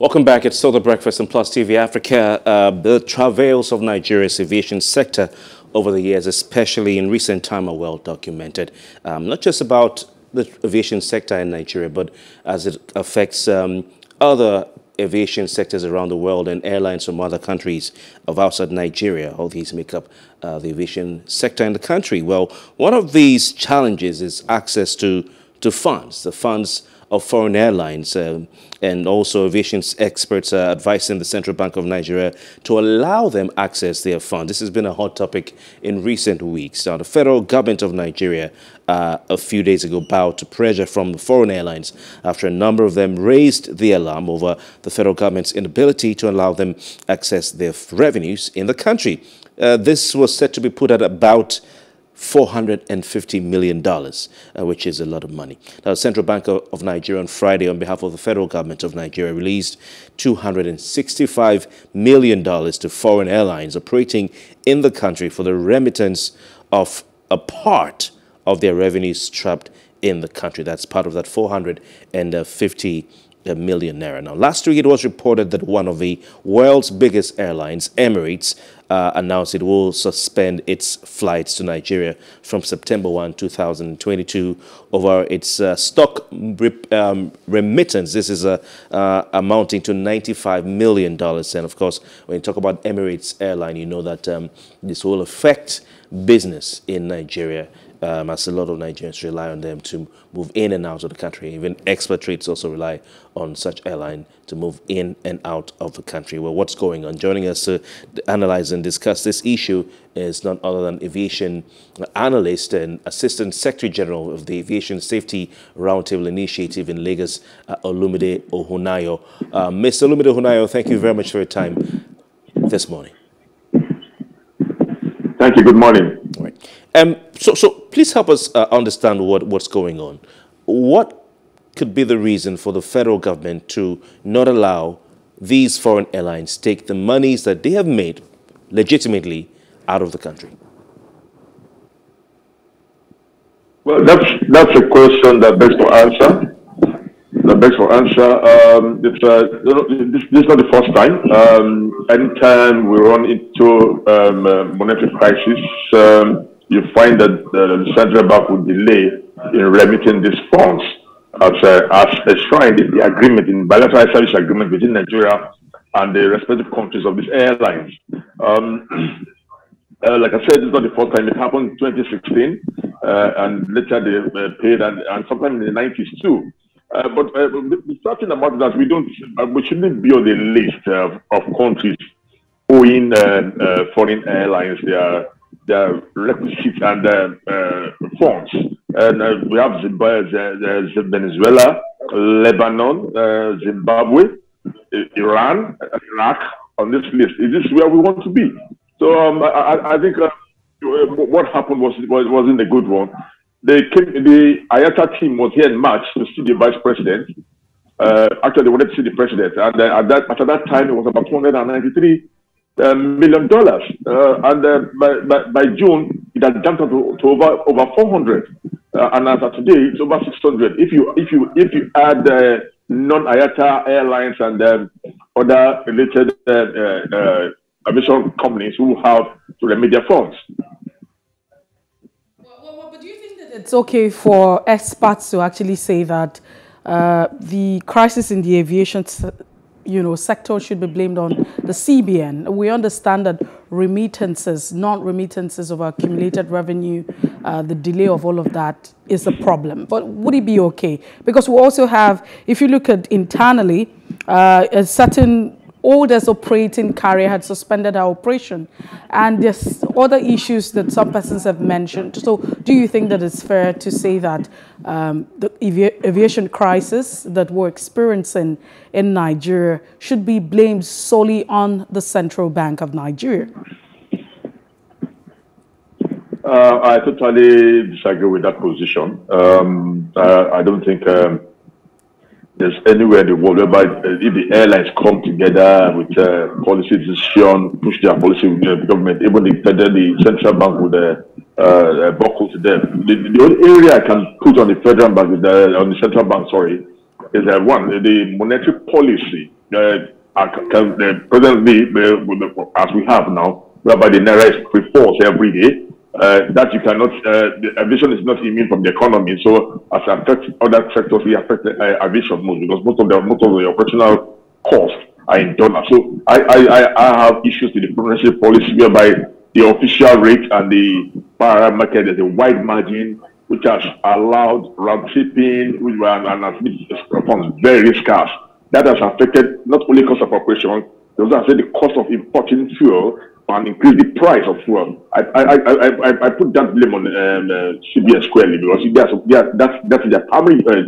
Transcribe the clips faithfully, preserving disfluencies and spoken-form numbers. Welcome back. It's still The Breakfast on Plus T V Africa. Uh, the travails of Nigeria's aviation sector over the years, especially in recent time, are well documented. Um, not just about the aviation sector in Nigeria, but as it affects um, other aviation sectors around the world and airlines from other countries of outside Nigeria. All these make up uh, the aviation sector in the country. Well, one of these challenges is access to, to funds, the funds of foreign airlines, um, and also aviation experts are advising the Central Bank of Nigeria to allow them access their funds. This has been a hot topic in recent weeks. Now, the federal government of Nigeria uh, a few days ago bowed to pressure from the foreign airlines after a number of them raised the alarm over the federal government's inability to allow them access their revenues in the country. Uh, this was said to be put at about four hundred fifty million dollars, uh, which is a lot of money. Now, the Central Bank of, of Nigeria on Friday, on behalf of the federal government of Nigeria, released two hundred sixty-five million dollars to foreign airlines operating in the country for the remittance of a part of their revenues trapped in the country. That's part of that four hundred fifty million naira. Now, last week it was reported that one of the world's biggest airlines, Emirates, uh, announced it will suspend its flights to Nigeria from September first, two thousand twenty-two over its uh, stock rep um, remittance. This is a, uh, amounting to ninety-five million dollars. And of course, when you talk about Emirates airline, you know that um, this will affect business in Nigeria, Um, as a lot of Nigerians rely on them to move in and out of the country. Even expatriates also rely on such airline to move in and out of the country. Well, what's going on? Joining us to analyze and discuss this issue is none other than aviation analyst and Assistant Secretary General of the Aviation Safety Roundtable Initiative in Lagos, uh, Olumide Ohunayo. Uh, Mister Olumide Ohunayo, thank you very much for your time this morning. Thank you. Good morning. All right. Um, so, so please help us uh, understand what, what's going on. What could be the reason for the federal government to not allow these foreign airlines take the monies that they have made legitimately out of the country? Well, that's, that's a question that begs for answer. That begs for answer. Um, it's, uh, this, this is not the first time. Um, anytime we run into um, uh, monetary crisis, um, you find that uh, the Central Bank will delay in remitting these funds as, uh, as enshrined in the agreement, in bilateral service agreement between Nigeria and the respective countries of these airlines. Um, uh, like I said, it's not the first time. It happened in twenty sixteen, uh, and later they uh, paid, and, and sometime in the nineties too. Uh, but uh, the starting about that, we don't, uh, we shouldn't be on the list uh, of countries owing uh, uh, foreign airlines their their requisites and uh, uh, funds. And uh, we have Zimbabwe, uh, Venezuela, Lebanon, uh, Zimbabwe, Iran, Iraq on this list. Is this where we want to be? So um, I, I think uh, what happened was wasn't a good one. They came, the I A T A team was here in March to see the vice president. Uh, actually, they wanted to see the president. And uh, at, that, at that time, it was about two hundred ninety-three uh, million dollars. Uh, and uh, by, by, by June, it had jumped up to, to over over four hundred. Uh, and as of today, it's over six hundred. If you if you if you add uh, non-I A T A airlines and um, other related uh, uh, uh, aviation companies who have to remit their funds. It's okay for experts to actually say that uh, the crisis in the aviation you know, sector should be blamed on the C B N. We understand that remittances, non-remittances of accumulated revenue, uh, the delay of all of that is a problem. But would it be okay? Because we also have, if you look at internally, uh, a certain oldest operating carrier had suspended our operation, and there's other issues that some persons have mentioned. So do you think that it's fair to say that um, the avi aviation crisis that we're experiencing in Nigeria should be blamed solely on the Central Bank of Nigeria? Uh, I totally disagree with that position. Um, uh, I don't think um, there's anywhere in the world whereby uh, if the airlines come together with uh, policy decision, push their policy with the government, even if the, the Central Bank would uh, uh, buckle to them. The, the only area I can put on the Federal Bank, the, on the Central Bank, sorry, is that one, the monetary policy, uh, presently, as we have now, whereby the naira falls every day, uh, that you cannot, uh, the aviation is not immune from the economy. So, as affects other sectors, we affect uh, aviation most, because most of the most of the operational costs are in dollars. So, I I I have issues with the monetary policy whereby the official rate and the parallel market is a wide margin, which has allowed round tripping, which were and as forms very scarce. That has affected not only cost of operation, it also affected the cost of importing fuel and increased the price of fuel. I I I I, I put that blame on um, uh, C B N squarely, because that's that's that's their primary uh,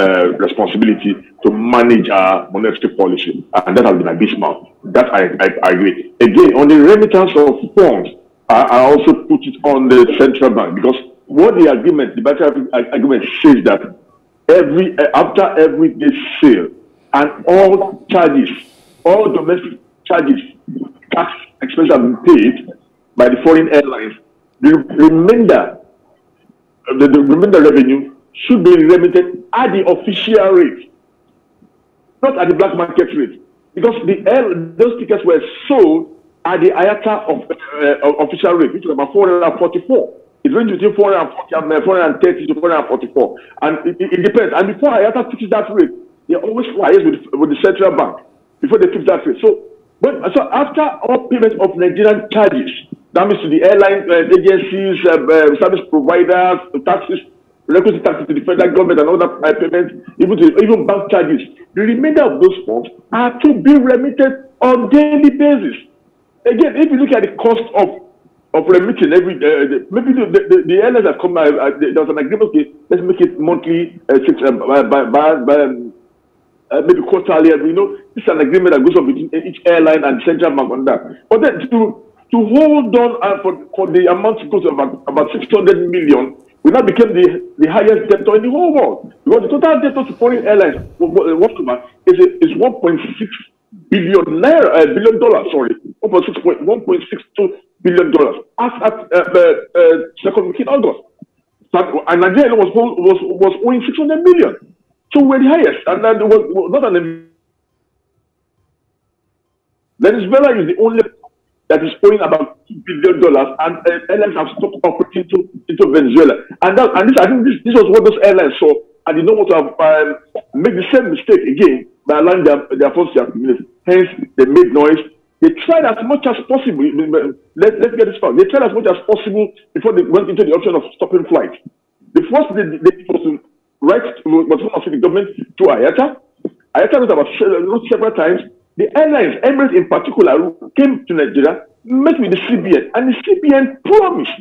uh, responsibility to manage our monetary policy, and that has been abysmal. That I I agree. Again, on the remittance of funds, I, I also put it on the central bank, because what the agreement, the bilateral agreement says that every uh, after every day sale, and all charges, all domestic charges, tax expenses have been paid by the foreign airlines. The remainder, the, the remainder revenue should be remitted at the official rate, not at the black market rate, because the air, those tickets were sold at the I A T A of, uh, official rate, which was about four hundred forty-four. It ranges between four hundred thirty to four hundred forty-four, and it, it, it depends. And before I A T A fixes that rate, they're always lies with, with the central bank before they fix that rate. So, but, so after all payments of Nigerian charges, that means to the airline uh, agencies, uh, uh, service providers, taxes, requisite taxes to the federal government and other uh, payments, even to, even bank charges, the remainder of those funds are to be remitted on daily basis. Again, if you look at the cost of of remitting every uh, the, maybe the, the, the airlines have come, uh, uh, there was an agreement, okay, let's make it monthly, uh, six, uh, by, by, by, by um, Uh, maybe quarterly, and we know this is an agreement that goes on between each airline and central bank on that. But then to to hold on uh, for for the amount to go to about about six hundred million, we now became the the highest debtor in the whole world, because the total debtor to foreign airlines is is one point six billion naira, uh, billion dollars. Sorry, one point six point one point six two billion dollars as at uh, uh, uh, second week in August, and Nigeria was was was owing six hundred million. So we're the highest, and that was, was not an. Venezuela is the only that is owing about two billion dollars, and uh, airlines have stopped operating into, into Venezuela. And that, and this, I think this, this was what those airlines saw, and they don't want to have, um, make the same mistake again by allowing their their funds to accumulate. Hence, they made noise. They tried as much as possible. Let, let's get this far. They tried as much as possible before they went into the option of stopping flights. The first they did was to. Right, was one of the government to I A T A. I A T A was about several times. The airlines, Emirates in particular, came to Nigeria, met with the C B N, and the C B N promised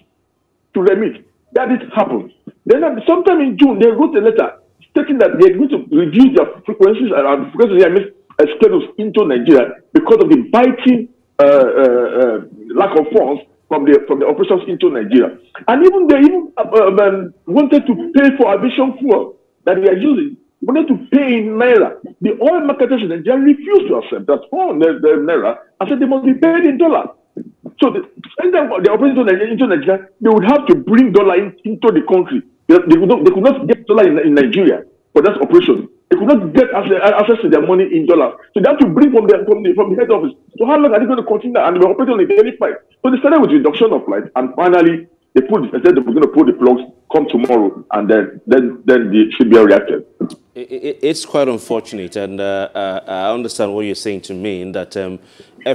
to remit. That did happen. Then, sometime in June, they wrote a letter stating that they are going to reduce their frequencies and frequencies, I mean, schedules into Nigeria because of the biting uh, uh, uh, lack of funds from the from the operations into Nigeria. And even they even uh, um, wanted to pay for aviation fuel that they are using, wanted to pay in naira. The oil marketers in Nigeria refused to accept that for the naira and said they must be paid in dollar. So the, the operations into Nigeria, they would have to bring dollar in, into the country. They, they, could not, they could not get dollar in, in Nigeria for that operation. They could not get access to their money in dollars. So they have to bring from the, from the, from the head office. So how long are they going to continue? And they were operating on a daily flight. So they started with reduction of flights, and finally they pulled, they said they were going to pull the plugs come tomorrow, and then then, then the C B N reacted. It, it, it's quite unfortunate, and uh, uh, I understand what you're saying to me, in that um,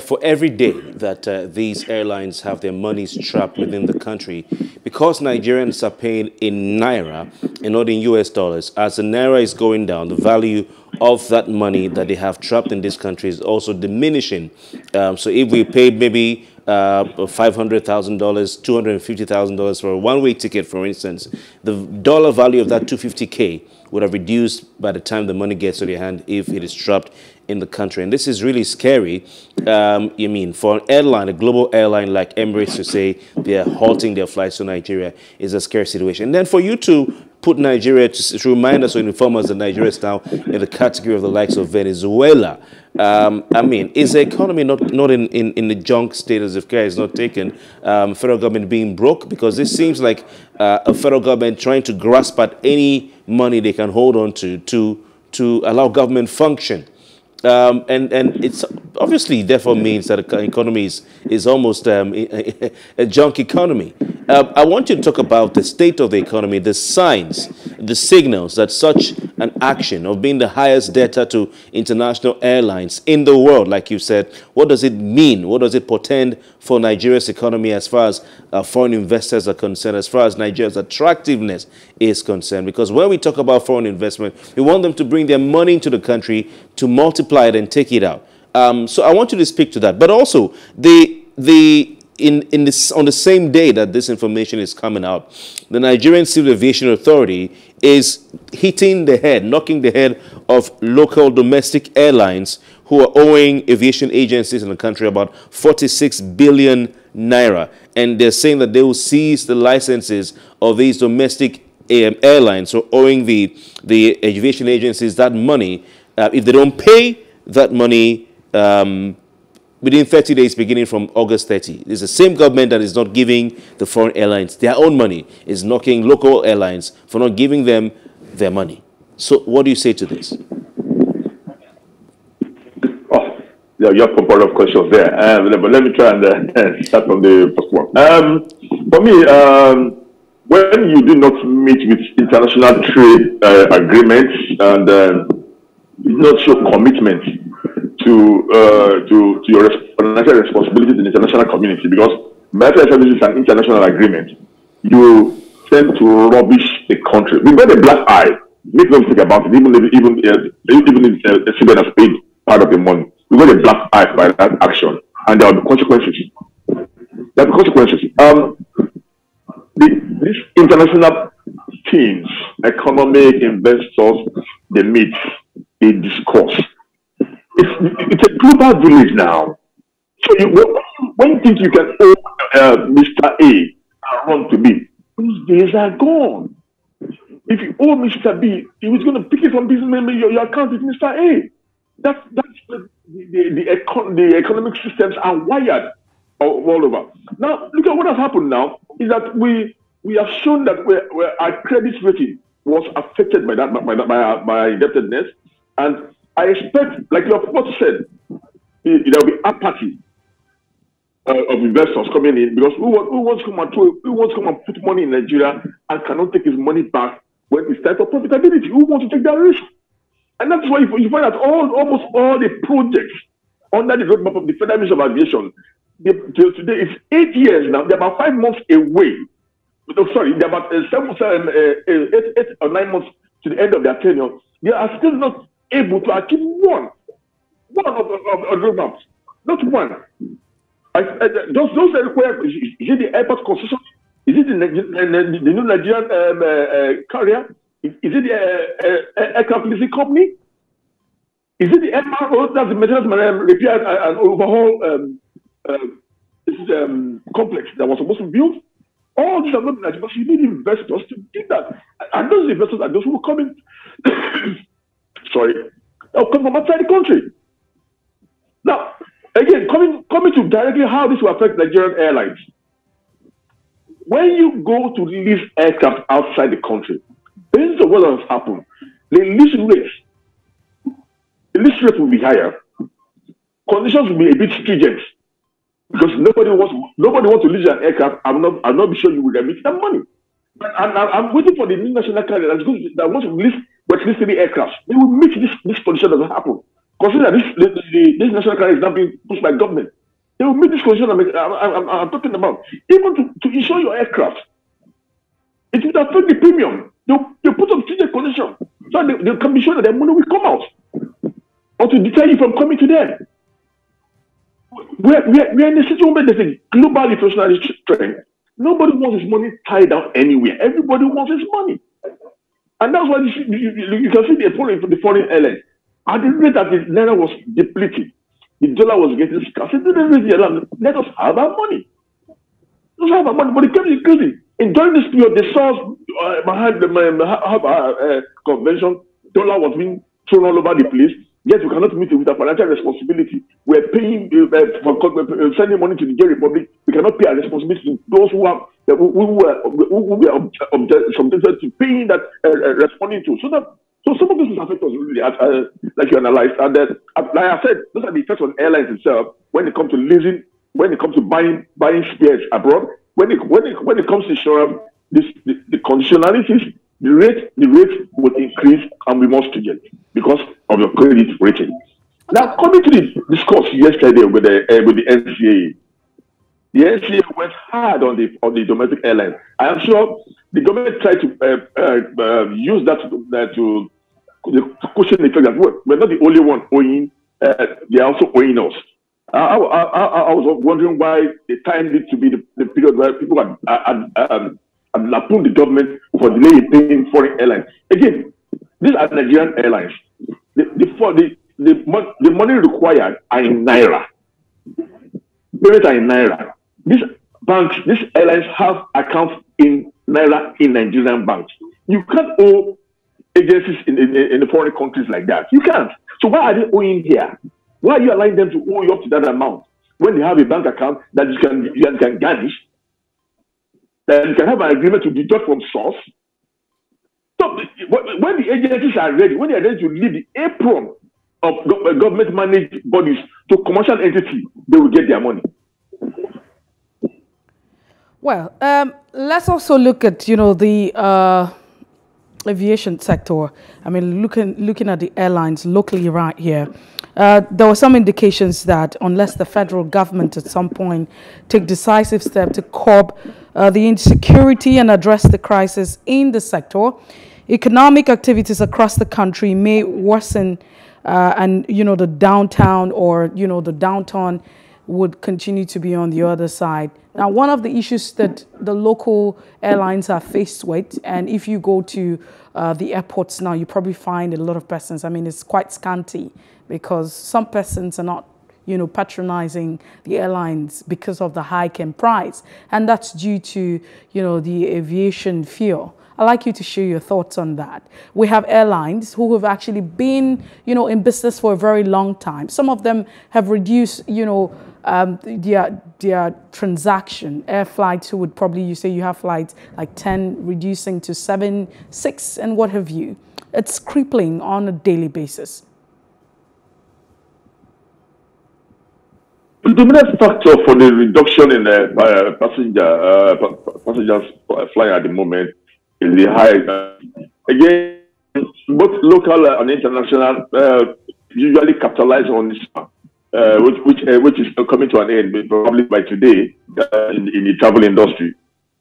for every day that uh, these airlines have their monies trapped within the country, because Nigerians are paying in naira and not in U S dollars, as the naira is going down, the value of that money that they have trapped in this country is also diminishing. Um, so if we pay maybe uh, five hundred thousand dollars, two hundred fifty thousand dollars for a one-way ticket, for instance, the dollar value of that two hundred fifty K would have reduced by the time the money gets to your hand if it is trapped in the country. And this is really scary. Um, you mean, for an airline, a global airline like Emirates, to say they are halting their flights to Nigeria is a scary situation. And then for you to put Nigeria, to, to remind us or inform us that Nigeria is now in the category of the likes of Venezuela. Um, I mean, is the economy not, not in, in, in the junk status if care is not taken? Um, federal government being broke? Because this seems like uh, a federal government trying to grasp at any money they can hold on to to to allow government function. Um, and, and it's obviously therefore means that the economy is, is almost um, a, a junk economy. Uh, I want you to talk about the state of the economy, the signs, the signals that such an action of being the highest debtor to international airlines in the world, like you said, what does it mean? What does it portend for Nigeria's economy as far as uh, foreign investors are concerned, as far as Nigeria's attractiveness is concerned? Because when we talk about foreign investment, we want them to bring their money into the country to multiply it and take it out. Um, so I want you to speak to that. But also, the the in in this on the same day that this information is coming out, the Nigerian Civil Aviation Authority is hitting the head, knocking the head of local domestic airlines who are owing aviation agencies in the country about forty-six billion naira, and they're saying that they will seize the licenses of these domestic um, airlines, so owing the the aviation agencies that money. Uh, if they don't pay that money um, within thirty days, beginning from August thirtieth, it's the same government that is not giving the foreign airlines their own money, is knocking local airlines for not giving them their money. So what do you say to this? Oh, yeah, you have a couple of questions there. Uh, but let me try and uh, start from the first one. Um, for me, um, when you do not meet with international trade uh, agreements and uh, not show commitment to uh, to to your financial responsibility to the international community, because maritime service is an international agreement, you tend to rubbish the country. We made a black eye. Make no mistake about it. Even if even uh, even if uh, the C B N has paid part of the money, we got a black eye by that action, and there will be consequences. There will be consequences. Um, the, this international teams, economic investors, they meet. A discourse. It's, it's a global village now. So you, when you think you can own uh, Mister A and run to B, those days are gone. If you owe Mister B, he was going to pick it from his memory, your, your account with Mister A. That's, that's the, the, the, econ the economic systems are wired all, all over. Now, look at what has happened now, is that we, we have shown that we're, we're, our credit rating was affected by that, by, by, by, by indebtedness. And I expect, like your report said, there will be apathy uh, of investors coming in, because who, who wants to come and throw, who wants to come and put money in Nigeria and cannot take his money back when it's time for profitability? Who wants to take that risk? And that's why you find that all, almost all the projects under the roadmap of the Federal Ministry of Aviation, they, till today it's eight years now. They're about five months away. Oh, sorry, they're about uh, seven, seven, uh, eight, eight or nine months to the end of their tenure. They are still not able to achieve one, one of the roadmaps, not one. I, I, those those that require, is, is it the airport concession? Is it the, the, the new Nigerian um, uh, carrier? Is, is it the uh, uh, aircraft leasing company? Is it the M R O, that's the maintenance, repair and, and overhaul um, uh, this is, um, complex that was supposed to build? All these are not Nigerian, but you need investors to do that. And those investors are those who are coming. Sorry, now come from outside the country. Now, again, coming coming to directly how this will affect Nigerian airlines. When you go to lease aircraft outside the country, based on what has happened, the lease rates, the lease rate will be higher. Conditions will be a bit stringent, because nobody wants nobody wants to lease an aircraft. I'm not I'm not sure you will remit that money. And, and, and I'm waiting for the new national carrier that's going to, that wants to lease. But least three aircraft, they will make this this condition doesn't happen. Consider this the, the, this national carrier is not being pushed by government. They will make this condition. I'm, I'm, I'm talking about even to, to insure your aircraft. It will affect the premium. They they put on such a condition so they, they can be sure that their money will come out, or to deter you from coming to them. We're we're, we're in a situation where there's a global inflationary trend. Nobody wants his money tied down anywhere. Everybody wants his money. And that's why you, see, you, you, you can see the foreign, the foreign airlines. At the rate that the naira was depleted, the dollar was getting scarce. It didn't raise the alarm. Let us have our money. Let us have our money. But it kept increasing. And during this period, they saw uh, behind the uh, uh, convention, dollar was being thrown all over the place. Yet we cannot meet it with our financial responsibility. We're paying uh, for we're sending money to the Nigerian Republic. We cannot pay our responsibility to those who have who, who, who, who we are subjected to paying that uh, uh, responding to. So that So some of this is affecting us, really, uh, like you analyzed. And then, uh, like I said, those are the effects on airlines itself when it comes to leasing, when it comes to buying buying shares abroad, when it when it when it comes to insurance, this the, the conditionalities, the rate the rate will increase and be more stringent because of your credit rating. Now, coming to the discourse yesterday with the uh, with the N C A A, the N C A A went hard on the on the domestic airlines. I am sure the government tried to uh, uh, uh, use that uh, to, to cushion the fact that we're not the only one owing; uh, they are also owing us. Uh, I, I, I was wondering why the time needs to be the, the period where people are um, lapping the government for delaying paying foreign airlines. Again, these are Nigerian airlines. The the for the The, the money required are in Naira. Payments are in Naira. These banks, these airlines have accounts in Naira in Nigerian banks. You can't owe agencies in, in, in the foreign countries like that. You can't. So why are they owing here? Why are you allowing them to owe you up to that amount when they have a bank account that you can, you can garnish, that you can have an agreement to deduct from source? So when the agencies are ready, when they are ready to leave the apron of government managed bodies to commercial entity, they will get their money. Well, um, let's also look at, you know, the uh, aviation sector. I mean, looking looking at the airlines locally right here, uh, there were some indications that unless the federal government at some point take decisive steps to curb uh, the insecurity and address the crisis in the sector, economic activities across the country may worsen. Uh, and, you know, the downtown or, you know, the downtown would continue to be on the other side. Now, one of the issues that the local airlines are faced with, and if you go to uh, the airports now, you probably find a lot of persons. I mean, it's quite scanty because some persons are not, you know, patronizing the airlines because of the hike in price. And that's due to, you know, the aviation fuel. I'd like you to share your thoughts on that. We have airlines who have actually been, you know, in business for a very long time. Some of them have reduced, you know, um, their, their transaction. Air flights who would probably, you say you have flights like ten, reducing to seven, six, and what have you. It's crippling on a daily basis. The dominant factor for the reduction in the uh, passenger, uh, passengers flying at the moment is the high. Uh, again, both local and international uh, usually capitalize on this, uh, which which, uh, which is coming to an end probably by today uh, in, in the travel industry.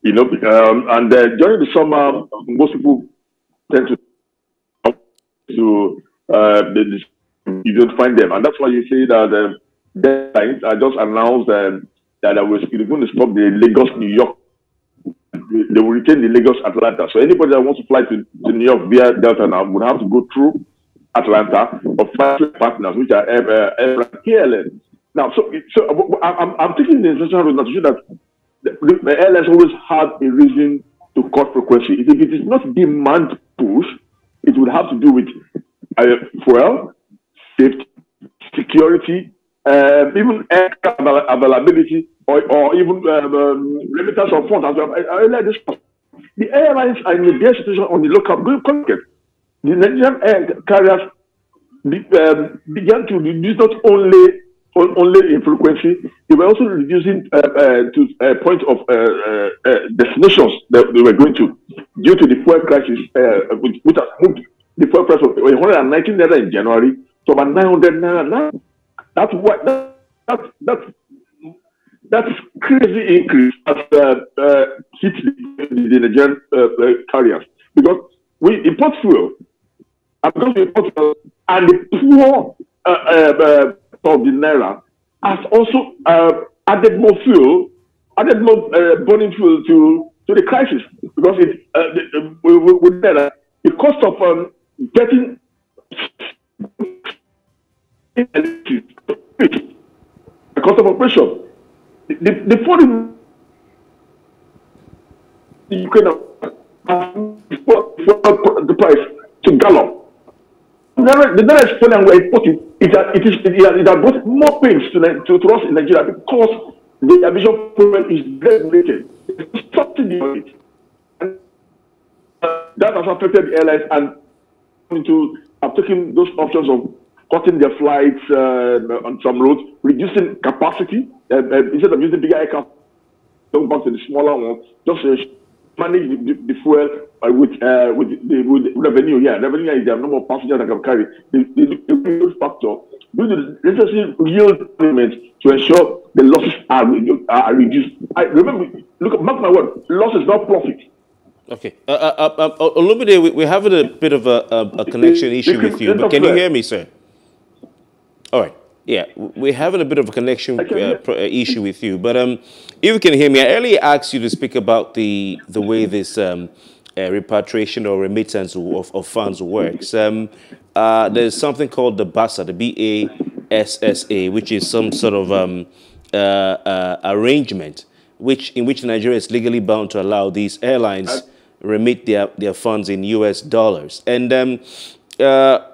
You know, um, and uh, during the summer, most people tend to to uh, you don't find them, and that's why you say that uh, deadlines are just announced um, that I was going to stop the Lagos New York. They will retain the Lagos Atlanta. So anybody that wants to fly to, to New York via Delta now would have to go through Atlanta or fly to partners, which are K L M. Now, so, so I'm, I'm taking the intention to show that the, the airlines always have a reason to cut frequency. If it is not demand push, it would have to do with uh, fuel, safety, security, uh, even air availability, Or, or even um, um, remittance of funds. The airlines are in the best situation on the local market. The Nigerian air carriers um, began to reduce not only on, only in frequency, they were also reducing uh, uh, to a point of uh, uh, destinations that they were going to due to the fuel crisis, uh, which, which has moved the fuel price of one hundred nineteen naira in January to about nine hundred naira now. That's what that, that, that's That's crazy increase as uh, uh, hit the Nigerian uh, uh, carriers because we import fuel, and because we import fuel, and the poor uh, uh, uh, of the naira has also uh, added more fuel, added more uh, burning fuel to to the crisis because it uh, the, uh, with naira the cost of um, getting the cost of operation. The, the foreign you can afford the price to gallop. The nearest foreign we're importing, it it is it has brought more pains to to, to us in Nigeria because the aviation fuel is regulated. It's subsidy on it. And that has affected the airlines and into, I've taken those options of cutting their flights uh, on some routes, reducing capacity, uh, uh, instead of using bigger aircraft, going back to the smaller ones, just uh, manage the, the, the fuel uh, with, uh, with, the, with the revenue. Yeah, revenue is the number of passengers that can carry. The, the, the factor, do the necessary real payments to ensure the losses are, are reduced. I remember, look, mark my word, loss is not profit. Okay, uh, uh, uh, Olumide, we, we're having a bit of a, a, a connection issue with you, but can you hear me, sir? All right, yeah, we're having a bit of a connection uh, issue with you, but um, if you can hear me, I earlier asked you to speak about the the way this um, uh, repatriation or remittance of, of funds works. Um, uh, there's something called the BASA, the B A S S A, which is some sort of um, uh, uh, arrangement which in which Nigeria is legally bound to allow these airlines remit their, their funds in U S dollars. And um, uh,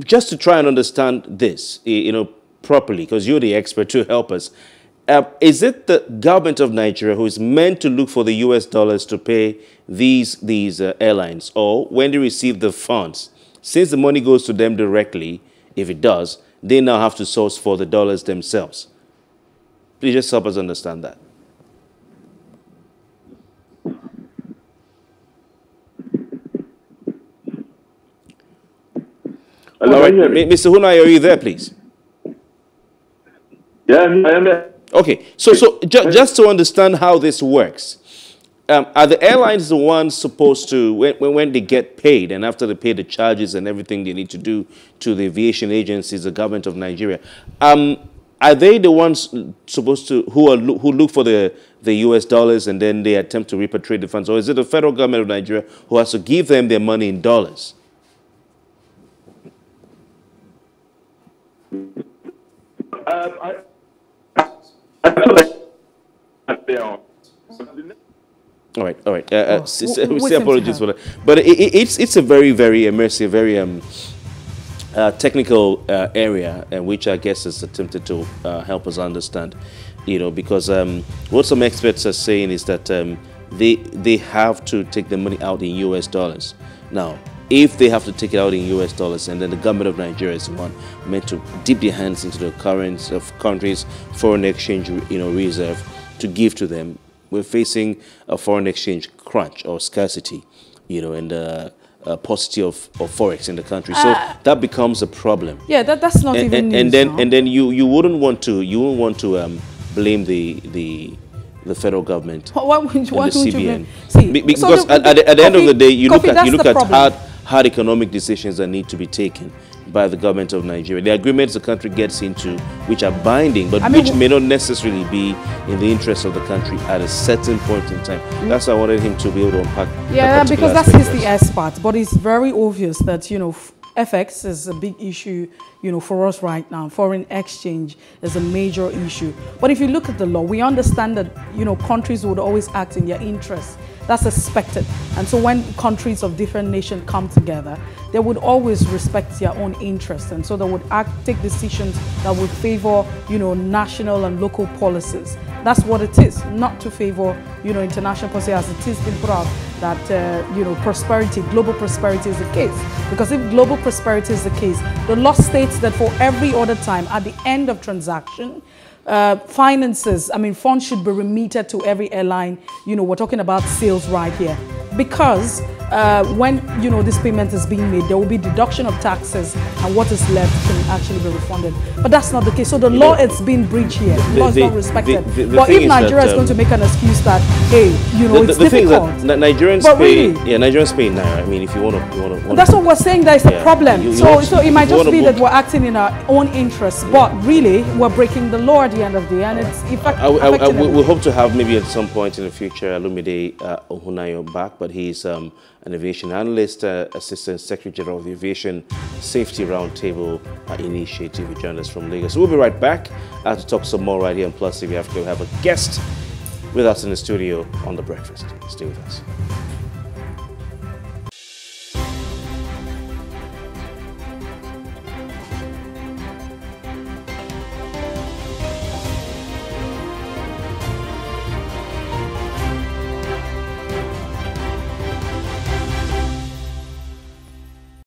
just to try and understand this, you know, properly, because you're the expert to help us, uh, is it the government of Nigeria who is meant to look for the U S dollars to pay these, these uh, airlines? Or when they receive the funds, since the money goes to them directly, if it does, they now have to source for the dollars themselves? Please just help us understand that. Hello, right. Mister Ohunayo, are you there, please? Yeah, I am there. Okay, so, so ju just to understand how this works, um, are the airlines the ones supposed to, when, when they get paid and after they pay the charges and everything they need to do to the aviation agencies, the government of Nigeria, um, are they the ones supposed to, who, are, who look for the, the U S dollars and then they attempt to repatriate the funds? Or is it the federal government of Nigeria who has to give them their money in dollars? Um, I, I, I all right, all right. Uh, uh, oh, we say apologies for that, but it, it, it's it's a very very immersive, very um uh, technical uh, area, and which I guess is attempted to uh, help us understand, you know, because um, what some experts are saying is that um, they they have to take the money out in U S dollars now. If they have to take it out in U S dollars, and then the government of Nigeria is the one meant to dip their hands into the currents of countries' foreign exchange, you know, reserve to give to them, we're facing a foreign exchange crunch or scarcity, you know, and uh, a paucity of, of forex in the country. So uh, that becomes a problem. Yeah, that, that's not and, even. And, news and then, now. and then you you wouldn't want to you wouldn't want to um, blame the the. the federal government would, and the C B N. See, Be because so the, at, at the end coffee, of the day, you coffee, look at, you look at hard, hard economic decisions that need to be taken by the government of Nigeria. The agreements the country gets into, which are binding, but I which mean, may not necessarily be in the interest of the country at a certain point in time. Mm-hmm. That's why I wanted him to be able to unpack. Yeah, that because that's his the S part, but it's very obvious that, you know, F X is a big issue, you know, for us right now. Foreign exchange is a major issue. But if you look at the law, we understand that, you know, countries would always act in their interests. That's expected. And so when countries of different nations come together, they would always respect their own interests. And so they would act, take decisions that would favor, you know, national and local policies. That's what it is, not to favor, you know, international policy as it is been put out that, uh, you know, prosperity, global prosperity is the case. Because if global prosperity is the case, the law states that for every other time, at the end of transaction, Uh, finances, I mean, funds should be remitted to every airline. You know, we're talking about sales right here. Because uh, when, you know, this payment is being made, there will be deduction of taxes and what is left can actually be refunded. But that's not the case. So the you law know, it's been breached here. The law is not respected. The, the, the but if Nigeria is, that, um, is going to make an excuse that, hey, you know, the, the, it's the difficult. Thing is that Nigerians but pay, really, yeah, Nigerians pay now. I mean, if you want to, you want to. That's what we're saying. That is the yeah, problem. You, you so, to, so it might just be that we're acting in our own interests, yeah. but really we're breaking the law at the end of the day, and it's affecting. I, I, I, we, we hope to have maybe at some point in the future Olumide uh, Ohunayo back, but he's um, an aviation analyst, uh, assistant secretary general of the Aviation Safety Roundtable uh, Initiative. We joined us from Lagos. So we'll be right back uh, to talk some more right here on Plus T V Africa. We have a guest with us in the studio on The Breakfast. Stay with us.